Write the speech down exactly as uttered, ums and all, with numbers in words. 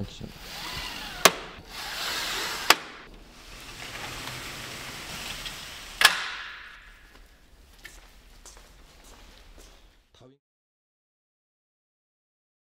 Excellent.